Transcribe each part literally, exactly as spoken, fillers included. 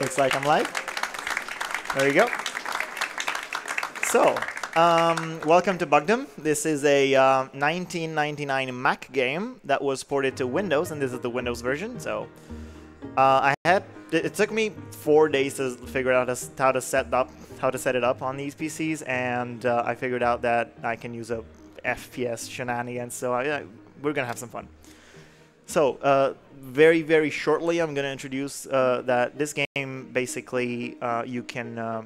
Looks like I'm live. There you go. So, um, welcome to Bugdom. This is a uh, nineteen ninety-nine Mac game that was ported to Windows, and this is the Windows version. So, uh, I had it took me four days to figure out how to set up how to set it up on these P Cs, and uh, I figured out that I can use a F P S shenanigans. So, I, I, we're gonna have some fun. So, uh, very, very shortly, I'm gonna introduce uh, that this game basically uh, you can. Uh,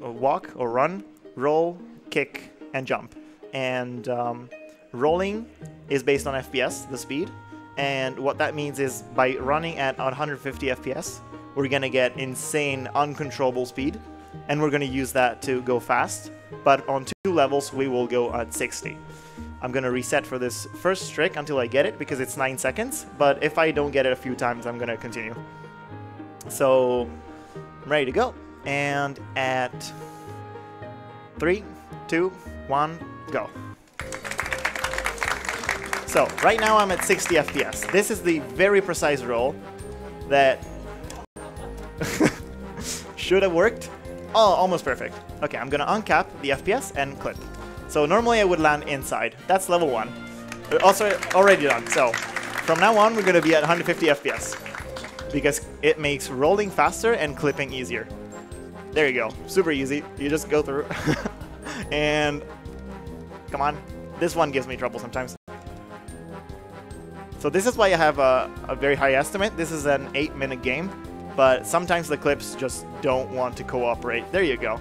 walk or run, roll, kick, and jump. And um, rolling is based on F P S, the speed, and what that means is by running at one hundred fifty F P S, we're gonna get insane, uncontrollable speed, and we're gonna use that to go fast, but on two levels we will go at sixty. I'm gonna reset for this first trick until I get it, because it's nine seconds, but if I don't get it a few times, I'm gonna continue. So, I'm ready to go. And at three, two, one, go. So right now I'm at sixty F P S. This is the very precise roll that should have worked. Oh, almost perfect. Okay, I'm gonna uncap the F P S and clip. So normally I would land inside. That's level one. Also already done. So from now on we're gonna be at one hundred fifty F P S because it makes rolling faster and clipping easier. There you go, super easy. You just go through, and come on. This one gives me trouble sometimes. So this is why I have a, a very high estimate. This is an eight minute game, but sometimes the clips just don't want to cooperate. There you go.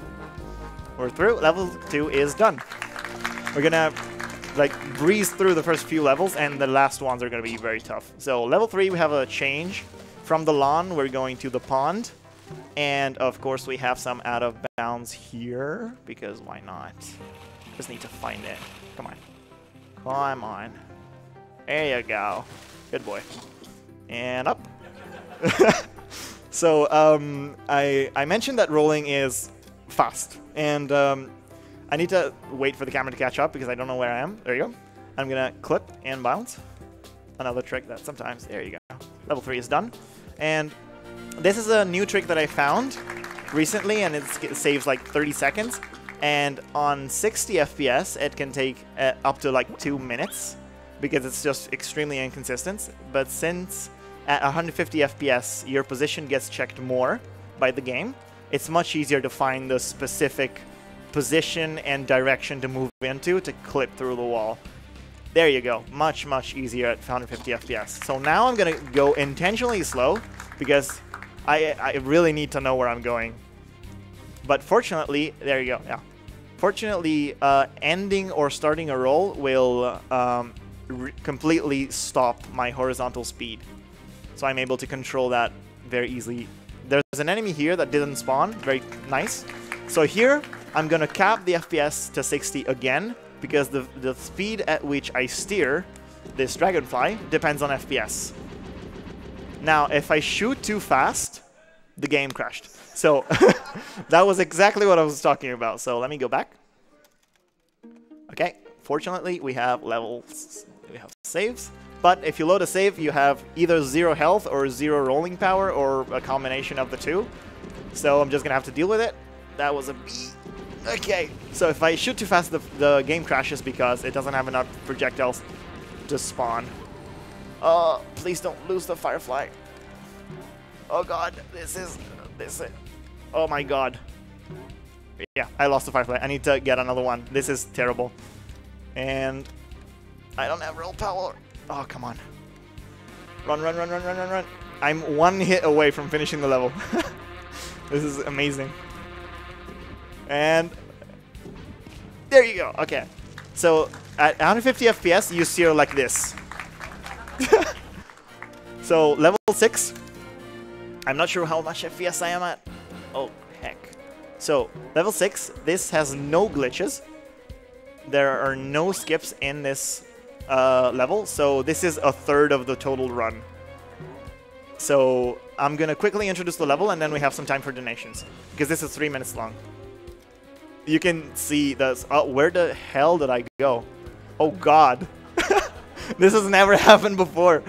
We're through, level two is done. We're gonna like breeze through the first few levels and the last ones are gonna be very tough. So level three, we have a change. From the lawn, we're going to the pond. And of course we have some out of bounds here, because why not? Just need to find it. Come on. Climb on. There you go. Good boy. And up. So um, I, I mentioned that rolling is fast. And um, I need to wait for the camera to catch up because I don't know where I am. There you go. I'm going to clip and bounce. Another trick that sometimes... There you go. Level three is done. And... this is a new trick that I found recently, and it's, it saves like thirty seconds. And on sixty F P S, it can take uh, up to like two minutes because it's just extremely inconsistent. But since at one hundred fifty F P S, your position gets checked more by the game, it's much easier to find the specific position and direction to move into to clip through the wall. There you go. Much, much easier at one hundred fifty F P S. So now I'm going to go intentionally slow because... I, I really need to know where I'm going. But fortunately, there you go, yeah. Fortunately, uh, ending or starting a roll will um, completely stop my horizontal speed. So I'm able to control that very easily. There's an enemy here that didn't spawn, very nice. So here, I'm gonna cap the F P S to sixty again, because the, the speed at which I steer this dragonfly depends on F P S. Now, if I shoot too fast, the game crashed. So that was exactly what I was talking about. So let me go back. Okay, fortunately, we have levels, we have saves. But if you load a save, you have either zero health or zero rolling power or a combination of the two. So I'm just gonna have to deal with it. That was a B. Okay, so if I shoot too fast, the, the game crashes because it doesn't have enough projectiles to spawn. Oh, uh, please don't lose the firefly. Oh god, this is, this is, oh my god. Yeah, I lost the firefly. I need to get another one. This is terrible. And I don't have real power. Oh, come on. Run, run, run, run, run, run, run. I'm one hit away from finishing the level. This is amazing. And there you go. Okay. So at one hundred fifty F P S, you steer like this. So level six, I'm not sure how much F P S I am at. Oh heck. So level six, this has no glitches. There are no skips in this uh, level, so this is a third of the total run. So I'm gonna quickly introduce the level and then we have some time for donations because this is three minutes long. You can see this, oh, where the hell did I go? Oh god. This has never happened before.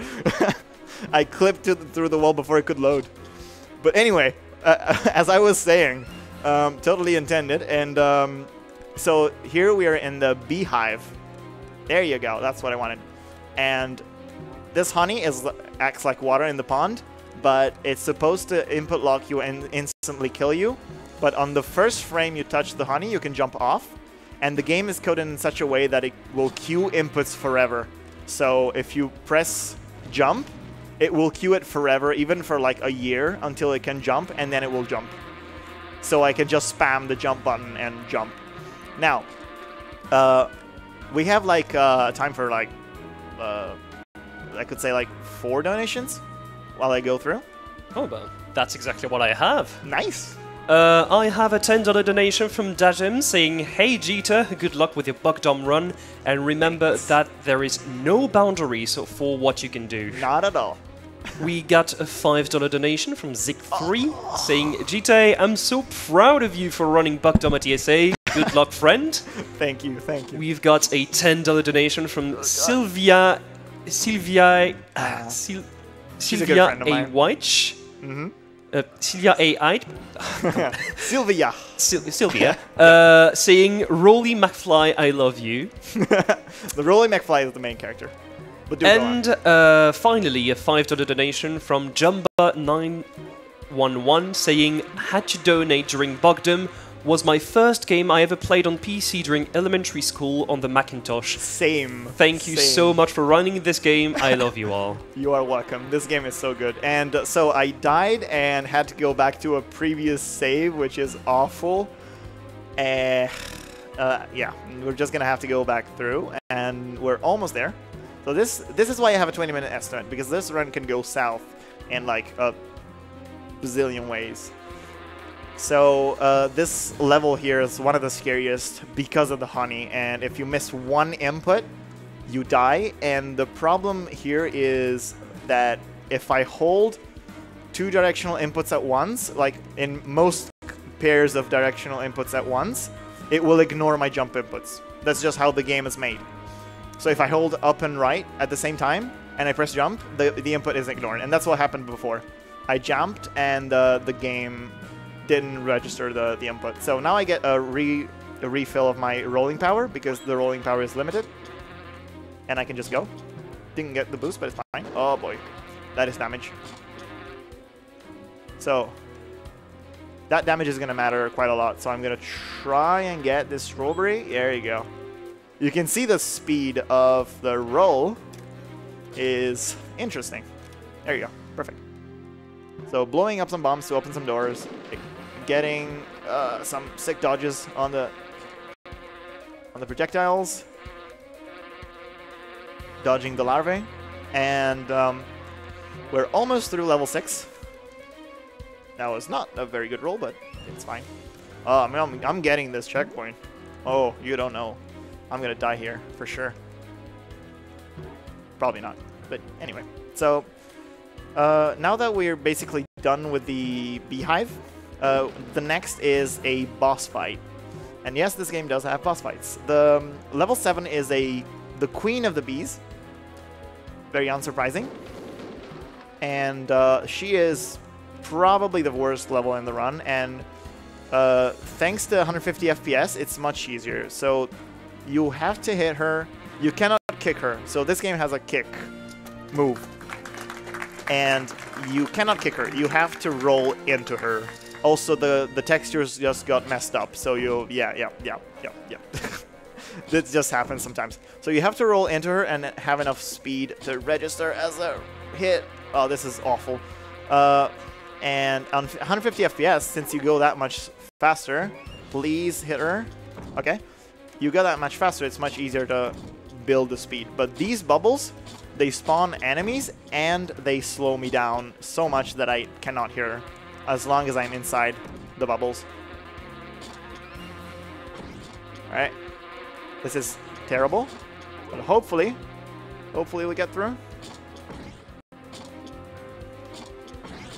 I clipped to the, through the wall before it could load. But anyway, uh, as I was saying, um, totally intended. And um, so here we are in the beehive. There you go. That's what I wanted. And this honey is acts like water in the pond, but it's supposed to input lock you and instantly kill you. But on the first frame you touch the honey, you can jump off. And the game is coded in such a way that it will queue inputs forever. So if you press jump, it will queue it forever, even for like a year, until it can jump, and then it will jump. So I can just spam the jump button and jump. Now, uh, we have like uh, time for like... Uh, I could say like four donations while I go through. Oh, but that's exactly what I have. Nice. Uh, I have a ten dollar donation from Dajem saying, "Hey Jita, good luck with your Bugdom run, and remember Thanks. that there is no boundaries for what you can do." Not at all. We got a five dollar donation from Zig three oh. saying, "Jita, I'm so proud of you for running Bugdom at E S A. Good luck, friend." Thank you, thank you. We've got a ten dollar donation from oh, Sylvia... Sylvia, uh, Sil Sylvia A. Weich. Mm-hmm. uh, Sylvia A. Eid. Sylvia. Sil Sylvia. uh, saying, "Rolly McFly, I love you." The Rolly McFly is the main character. But do and uh, finally, a five dollar donation from Jumba nine one one saying, "Had to donate during Bugdom. Was my first game I ever played on P C during elementary school on the Macintosh. Same. Thank you Same. so much for running this game. I love you all." You are welcome. This game is so good. And so I died and had to go back to a previous save, which is awful. Uh, uh, yeah, we're just going to have to go back through. And we're almost there. So this this is why I have a twenty minute estimate, because this run can go south in like a bazillion ways. So uh, this level here is one of the scariest because of the honey, and if you miss one input, you die. And the problem here is that if I hold two directional inputs at once, like in most pairs of directional inputs at once, it will ignore my jump inputs. That's just how the game is made. So if I hold up and right at the same time, and I press jump, the, the input is ignored. And that's what happened before. I jumped, and uh, the game... didn't register the, the input. So now I get a, re, a refill of my rolling power, because the rolling power is limited. And I can just go. Didn't get the boost, but it's fine. Oh boy. That is damage. So that damage is going to matter quite a lot. So I'm going to try and get this strawberry. There you go. You can see the speed of the roll is interesting. There you go. Perfect. So blowing up some bombs to open some doors, getting uh, some sick dodges on the on the projectiles, dodging the larvae, and um, we're almost through level six. That was not a very good roll, but it's fine. Oh, I mean, I'm, I'm getting this checkpoint. Oh, you don't know. I'm gonna die here for sure. Probably not, but anyway. So. Uh, now that we're basically done with the beehive, uh, the next is a boss fight. And yes, this game does have boss fights. The um, level seven is a the queen of the bees. Very unsurprising. And uh, she is probably the worst level in the run. And uh, thanks to one hundred fifty F P S, it's much easier. So you have to hit her. You cannot kick her. So this game has a kick move. And you cannot kick her. You have to roll into her. Also, the, the textures just got messed up. So you, yeah, yeah, yeah, yeah, yeah. This just happens sometimes. So you have to roll into her and have enough speed to register as a hit. Oh, this is awful. Uh, and on one hundred fifty F P S, since you go that much faster, please hit her. Okay. You go that much faster, it's much easier to build the speed. But these bubbles... they spawn enemies, and they slow me down so much that I cannot hear as long as I'm inside the bubbles. Alright. This is terrible. But hopefully, hopefully we get through.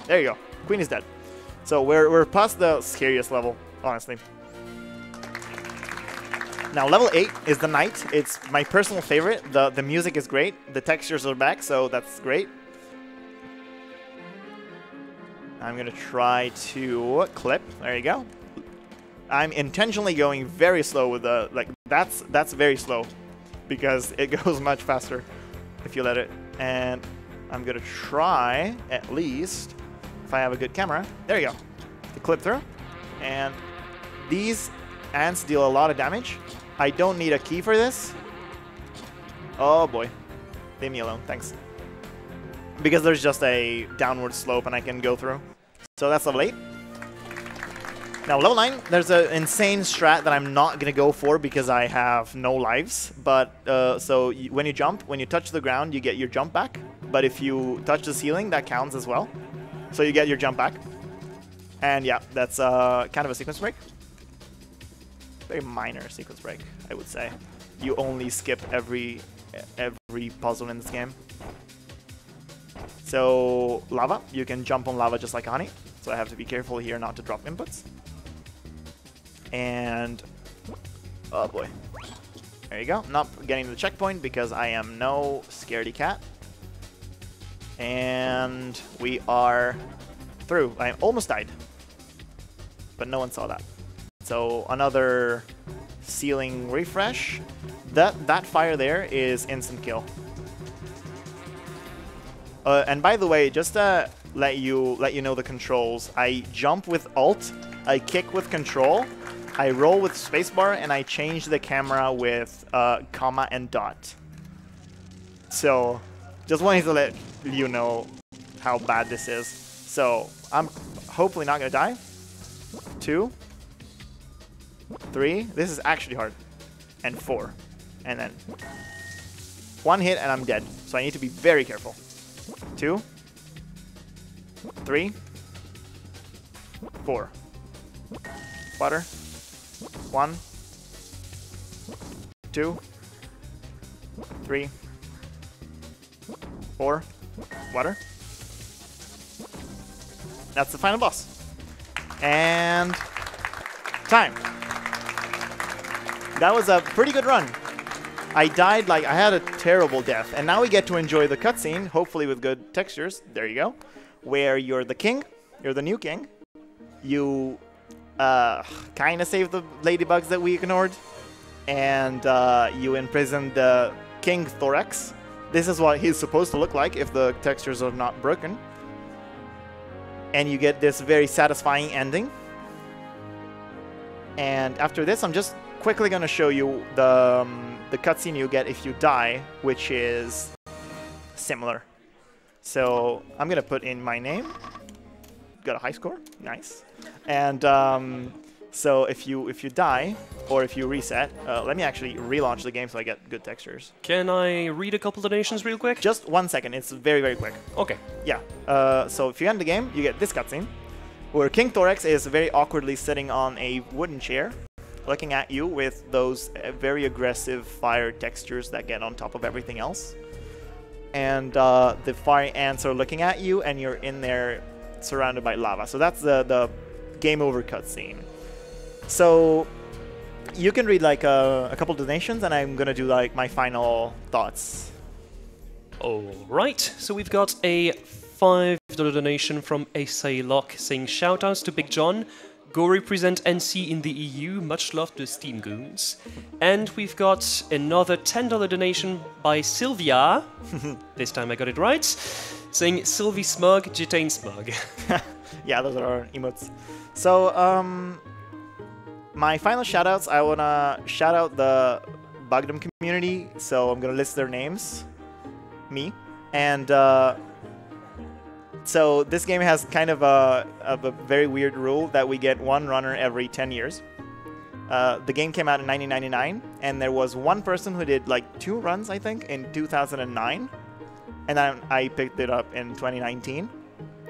There you go. Queen is dead. So we're, we're past the scariest level, honestly. Now, level eight is the night. It's my personal favorite. The, the music is great. The textures are back, so that's great. I'm going to try to clip. There you go. I'm intentionally going very slow with the, like, that's that's very slow because it goes much faster if you let it. And I'm going to try, at least, if I have a good camera, there you go, to clip through. And these ants deal a lot of damage. I don't need a key for this. Oh boy, leave me alone, thanks. Because there's just a downward slope and I can go through. So that's level eight. Now level nine, there's an insane strat that I'm not going to go for because I have no lives. But uh, so you, when you jump, when you touch the ground, you get your jump back. But if you touch the ceiling, that counts as well. So you get your jump back. And yeah, that's uh, kind of a sequence break. Very minor sequence break, I would say. You only skip every, every puzzle in this game. So lava, you can jump on lava just like honey. So I have to be careful here not to drop inputs. And, oh boy, there you go. Not getting the checkpoint because I am no scaredy cat. And we are through. I almost died, but no one saw that. So another ceiling refresh. That, that fire there is instant kill. Uh, and by the way, just to let you let you know the controls, I jump with Alt, I kick with Control, I roll with spacebar, and I change the camera with uh, comma and dot. So, just wanted to let you know how bad this is. So, I'm hopefully not gonna die. Two, three. This is actually hard. And four, and then one hit, and I'm dead. So I need to be very careful. Two, three, four. Water. One, two, three, four. Water. That's the final boss. And time. That was a pretty good run. I died, like, I had a terrible death, and now we get to enjoy the cutscene, hopefully with good textures, there you go, where you're the king, you're the new king, you uh, kind of saved the ladybugs that we ignored, and uh, you imprisoned the King Thorax. This is what he's supposed to look like if the textures are not broken, and you get this very satisfying ending. And after this, I'm just quickly going to show you the... Um, the cutscene you get if you die, which is similar. So I'm gonna put in my name. Got a high score, nice. And um, so if you if you die or if you reset, uh, let me actually relaunch the game so I get good textures. Can I read a couple donations real quick? Just one second. It's very very quick. Okay. Yeah. Uh, so if you end the game, you get this cutscene, where King Thorax is very awkwardly sitting on a wooden chair, looking at you with those very aggressive fire textures that get on top of everything else. And uh, the fire ants are looking at you and you're in there surrounded by lava. So that's the, the game over cutscene. So you can read like a, a couple donations and I'm gonna do like my final thoughts. All right, so we've got a five dollar donation from Asai Lock saying shout outs to Big John. Go represent N C in the E U, much love to Steam Goons. And we've got another ten dollar donation by Sylvia, this time I got it right, saying Sylvie Smug, Jita Smug. Yeah, those are our emotes. So, um, my final shoutouts, I want to shout out the Bugdom community, so I'm going to list their names, me, and... Uh, So this game has kind of a, of a very weird rule that we get one runner every ten years. Uh, the game came out in nineteen ninety-nine, and there was one person who did like two runs, I think, in two thousand nine. And I, I picked it up in twenty nineteen.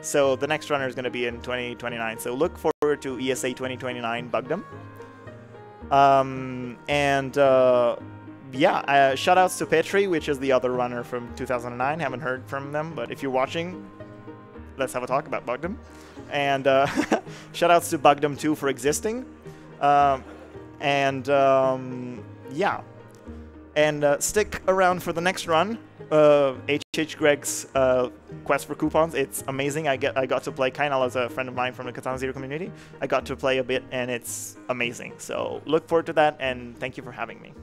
So the next runner is going to be in twenty twenty-nine. So look forward to E S A twenty twenty-nine Bugdom. Um, and uh, yeah, uh, shoutouts to Petri, which is the other runner from two thousand nine. Haven't heard from them, but if you're watching... Let's have a talk about Bugdom. And uh, shoutouts to Bugdom two for existing. Um, and um, yeah. And uh, stick around for the next run. uh, H H Greg's uh, quest for coupons. It's amazing. I get I got to play Kainal as a friend of mine from the Katana Zero community. I got to play a bit, and it's amazing. So look forward to that, and thank you for having me.